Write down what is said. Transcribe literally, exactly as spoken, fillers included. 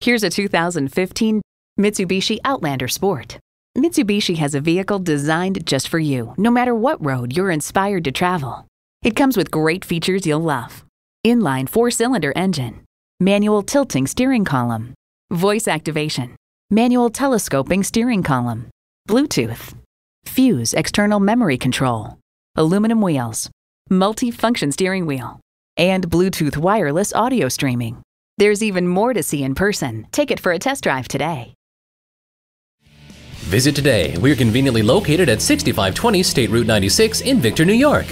Here's a two thousand fifteen Mitsubishi Outlander Sport. Mitsubishi has a vehicle designed just for you, no matter what road you're inspired to travel. It comes with great features you'll love. Inline four-cylinder engine, manual tilting steering column, voice activation, manual telescoping steering column, Bluetooth, Fuse external memory control, aluminum wheels, multi-function steering wheel, and Bluetooth wireless audio streaming. There's even more to see in person. Take it for a test drive today. Visit today. We're conveniently located at sixty-five twenty State Route ninety-six in Victor, New York.